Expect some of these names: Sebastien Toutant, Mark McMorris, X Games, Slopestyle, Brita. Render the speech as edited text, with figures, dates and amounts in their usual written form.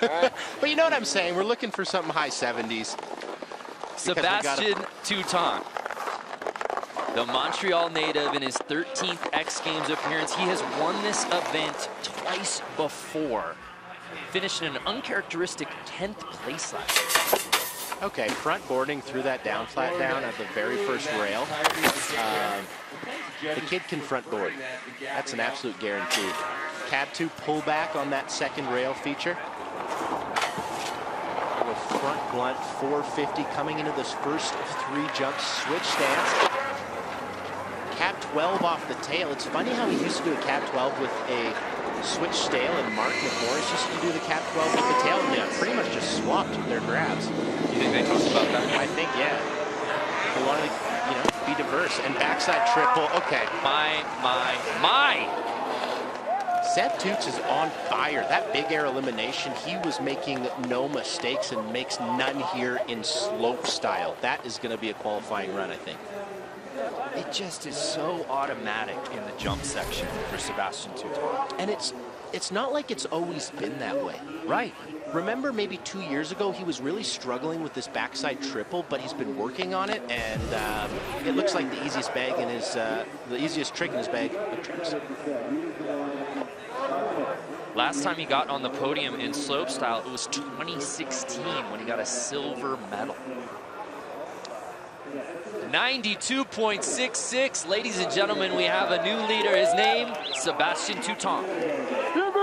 But you know what I'm saying? We're looking for something high 70s. Sebastien Toutant, the Montreal native, in his 13th X Games appearance. He has won this event twice before, finished in an uncharacteristic 10th place last year. Okay, front boarding through that down flat down at the very first rail. The kid can front board. That's an absolute guarantee. Cab two pull back on that second rail feature. With front blunt 450 coming into this first of three jumps, switch stance. Cab 12 off the tail. It's funny how he used to do a cab 12 with a switch stale, and Mark McMorris used to do the cab 12 with the tail, and they pretty much just swapped their grabs. You think they talked about that? I think, yeah. They wanted to, you know, be diverse. And backside triple. Okay. Seb Toutant is on fire. That big air elimination, he was making no mistakes and makes none here in Slopestyle. That is going to be a qualifying run, I think. It just is so automatic in the jump section for Sebastien Toutant. And it's not like it's always been that way. Right. Remember maybe 2 years ago, he was really struggling with this backside triple, but he's been working on it, and it looks like the easiest bag in his, the easiest trick in his bag of tricks. Last time he got on the podium in Slopestyle, it was 2016 when he got a silver medal. 92.66, ladies and gentlemen, we have a new leader. His name, Sebastien Toutant.